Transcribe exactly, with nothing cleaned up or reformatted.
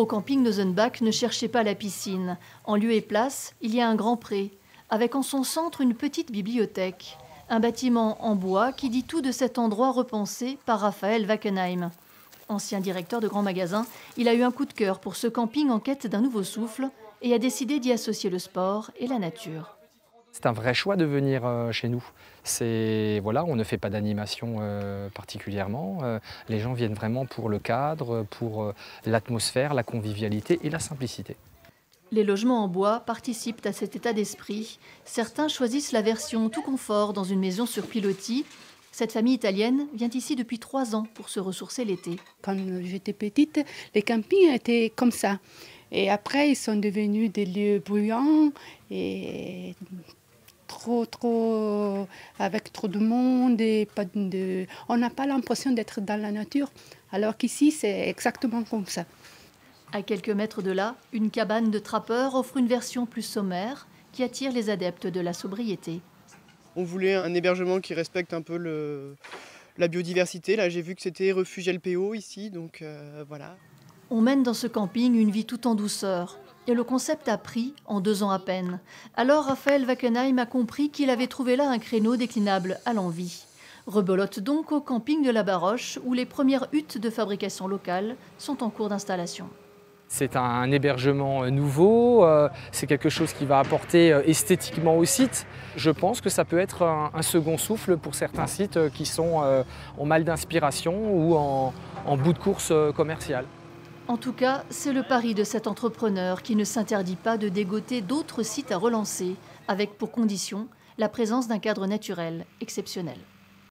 Au camping d'Osenbach, ne cherchez pas la piscine. En lieu et place, il y a un grand pré, avec en son centre une petite bibliothèque. Un bâtiment en bois qui dit tout de cet endroit repensé par Raphaël Wackenheim. Ancien directeur de grands magasins, il a eu un coup de cœur pour ce camping en quête d'un nouveau souffle et a décidé d'y associer le sport et la nature. C'est un vrai choix de venir chez nous. C'est, voilà, on ne fait pas d'animation euh, particulièrement. Euh, les gens viennent vraiment pour le cadre, pour euh, l'atmosphère, la convivialité et la simplicité. Les logements en bois participent à cet état d'esprit. Certains choisissent la version tout confort dans une maison sur pilotis. Cette famille italienne vient ici depuis trois ans pour se ressourcer l'été. Quand j'étais petite, les campings étaient comme ça. Et après, ils sont devenus des lieux bruyants et trop, trop, avec trop de monde. Et pas de, on n'a pas l'impression d'être dans la nature, alors qu'ici, c'est exactement comme ça. À quelques mètres de là, une cabane de trappeurs offre une version plus sommaire qui attire les adeptes de la sobriété. On voulait un hébergement qui respecte un peu le, la biodiversité. Là, j'ai vu que c'était refuge L P O ici, donc euh, voilà. On mène dans ce camping une vie tout en douceur. Et le concept a pris en deux ans à peine. Alors Raphaël Wackenheim a compris qu'il avait trouvé là un créneau déclinable à l'envi. Rebelote donc au camping de la Baroche, où les premières huttes de fabrication locale sont en cours d'installation. C'est un hébergement nouveau, c'est quelque chose qui va apporter esthétiquement au site. Je pense que ça peut être un second souffle pour certains sites qui sont en mal d'inspiration ou en, en bout de course commerciale. En tout cas, c'est le pari de cet entrepreneur qui ne s'interdit pas de dégoter d'autres sites à relancer, avec pour condition la présence d'un cadre naturel exceptionnel.